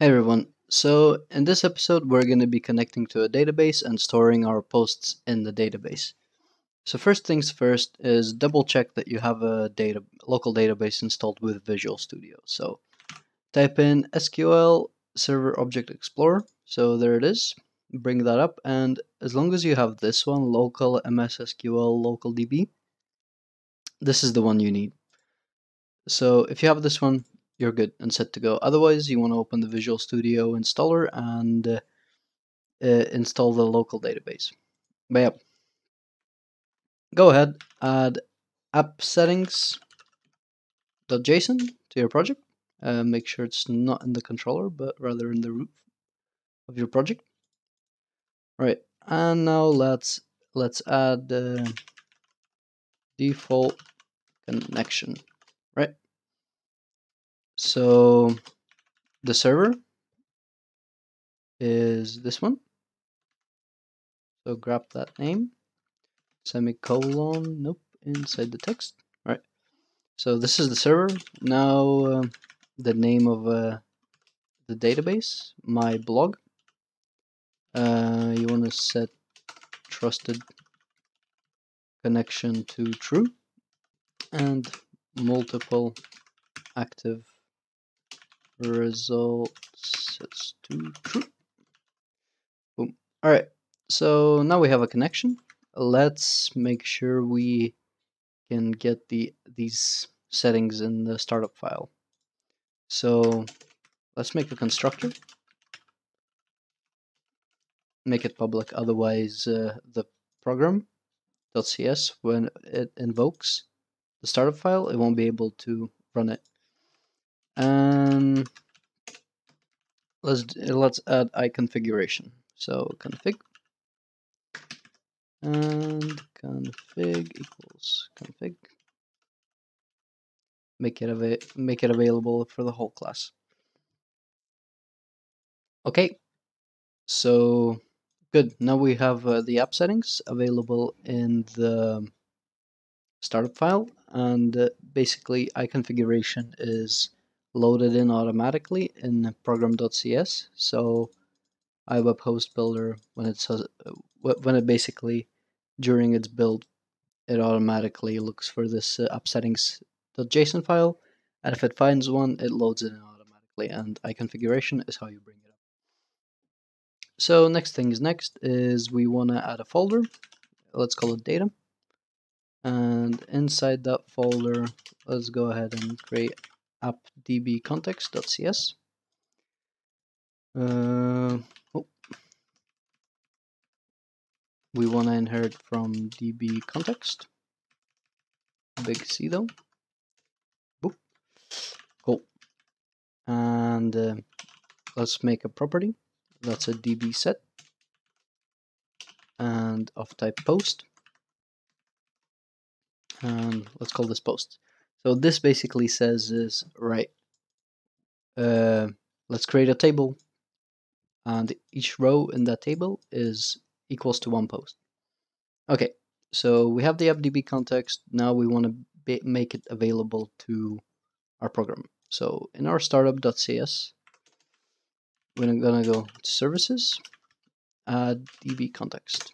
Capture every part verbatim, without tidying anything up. Hey everyone, so in this episode we're going to be connecting to a database and storing our posts in the database. So first things first is double check that you have a data, local database installed with Visual Studio. So type in S Q L Server Object Explorer, so there it is, bring that up, and as long as you have this one, local M S S Q L local D B, this is the one you need. So if you have this one, you're good and set to go. Otherwise, you want to open the Visual Studio installer and uh, uh, install the local database. But yeah, go ahead, add app settings.json to your project. Uh, make sure it's not in the controller, but rather in the root of your project. All right, and now let's let's add uh, default connection, right? So the server is this one. So grab that name, semicolon, nope, inside the text. All right. So this is the server. Now uh, the name of uh, the database, my blog. Uh, you want to set trusted connection to true and multiple active results is to true. Boom. All right, so now we have a connection. Let's make sure we can get the these settings in the startup file. So let's make a constructor, make it public. Otherwise, uh, the program.cs, when it invokes the startup file, it won't be able to run it. Um, let's let's add IConfiguration. So config and config equals config. Make it ava make it available for the whole class. Okay, so good. Now we have uh, the app settings available in the startup file, and uh, basically IConfiguration is loaded in automatically in program.cs. So IWebHostBuilder, when it says, when it basically during its build, it automatically looks for this uh, app settings.json file, and if it finds one, it loads it in automatically. And IConfiguration is how you bring it up. So next thing is next is we want to add a folder. Let's call it data, and inside that folder, let's go ahead and create app d b context dot c s. Uh, oh. We want to inherit from db context. Big C though. Boop. Cool. And uh, let's make a property that's a DbSet and of type post. And let's call this post. So this basically says is, right, uh, let's create a table, and each row in that table is equals to one post. Okay, so we have the AppDb context. Now we want to make it available to our program. So in our startup.cs, we're going to go to services, add db context,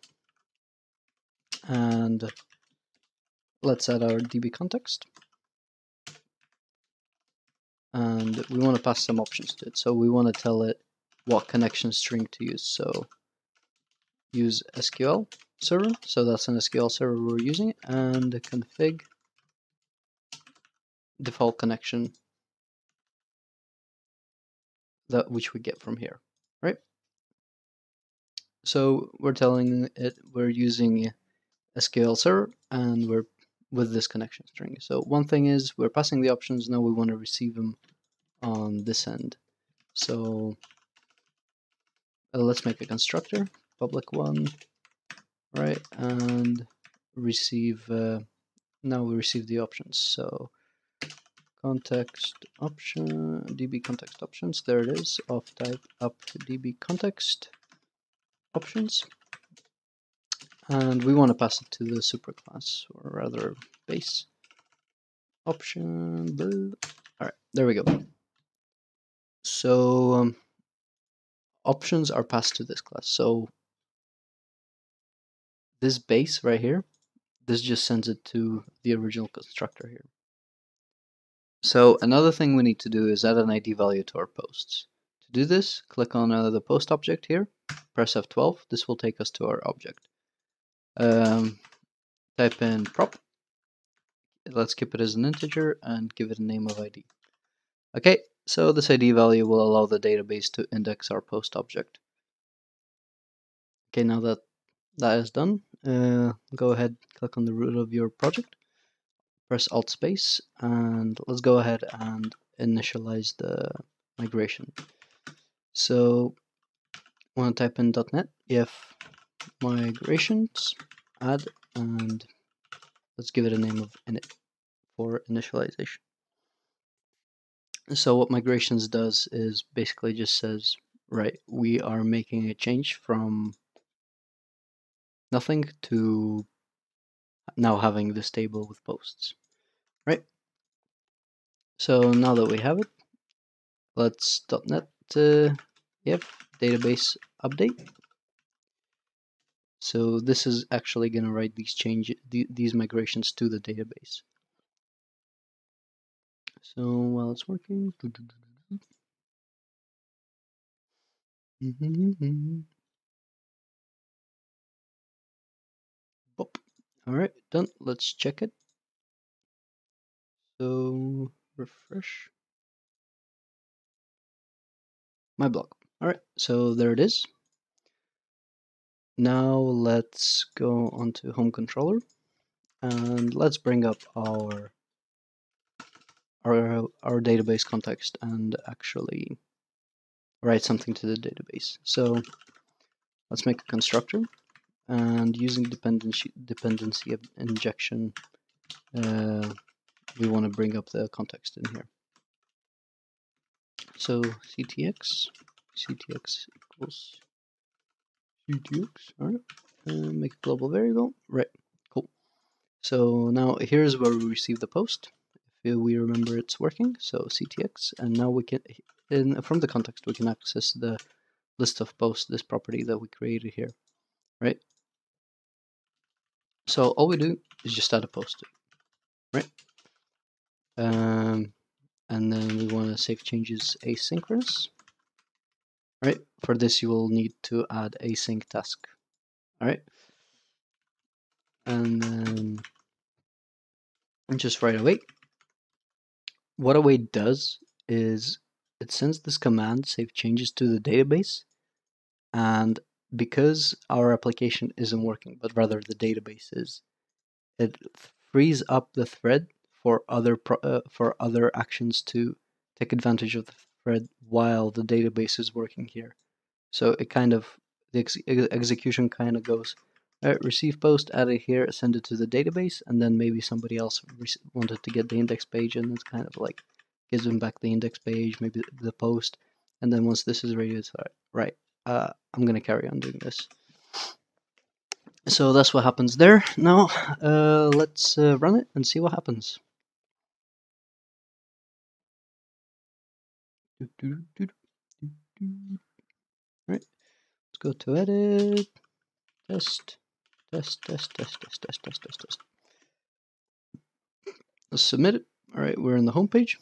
and let's add our db context. And we want to pass some options to it. So we want to tell it what connection string to use. So use S Q L server. So that's an S Q L server we're using. And config default connection, that which we get from here, right? So we're telling it we're using S Q L server and we're with this connection string. So one thing is we're passing the options. Now we want to receive them on this end. So uh, let's make a constructor, public one, right? And receive, uh, now we receive the options. So context option, db context options, there it is, of type up db context options. And we want to pass it to the superclass, or rather base option. All right, there we go. So um, options are passed to this class. So this base right here, this just sends it to the original constructor here. So another thing we need to do is add an I D value to our posts. To do this, click on uh, the post object here, press F twelve. This will take us to our object. Um, type in prop. Let's keep it as an integer and give it a name of I D. Okay, so this I D value will allow the database to index our post object. Okay, now that that is done, uh, go ahead, click on the root of your project, press Alt space, and let's go ahead and initialize the migration. So I want to type in dot net if migrations add, and let's give it a name of init for initialization. So what migrations does is basically just says, right, we are making a change from nothing to now having this table with posts, right? So now that we have it, let's .NET uh, if database update. So this is actually going to write these change th these migrations to the database. So while it's working, all right, done. Let's check it. So refresh my blog. All right, so there it is. Now let's go onto home controller and let's bring up our our our database context and actually write something to the database. So let's make a constructor and using dependency dependency injection, uh, we want to bring up the context in here. So ctx ctx equals ctx, all right, uh, make a global variable, right, cool. So now here's where we receive the post. If we remember, it's working, so ctx, and now we can, in, from the context, we can access the list of posts, this property that we created here, right? So all we do is just add a post to it, right? Um, and then we want to save changes asynchronous. Right. For this, you will need to add async task. All right, and then just write await. What await does is it sends this command save changes to the database, and because our application isn't working, but rather the database is, it frees up the thread for other pro uh, for other actions to take advantage of the thread while the database is working here. So it kind of, the ex execution kind of goes, all right, receive post, add it here, send it to the database, and then maybe somebody else wanted to get the index page, and it's kind of like gives them back the index page, maybe the post, and then once this is ready, it's all right, right uh, I'm gonna carry on doing this. So that's what happens there. Now uh, let's uh, run it and see what happens. Right. Let's go to edit, test, test, test, test, test, test, test, test, test. Let's submit it. All right, we're in the home page.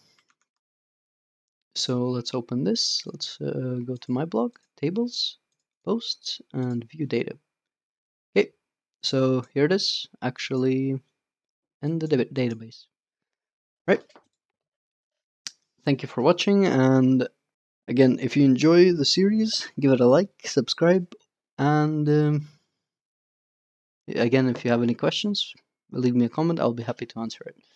So let's open this. Let's uh, go to my blog, tables, posts, and view data. Okay, so here it is, actually in the database. Right. Thank you for watching, and again, if you enjoy the series, give it a like, subscribe, and um, again, if you have any questions, leave me a comment, I'll be happy to answer it.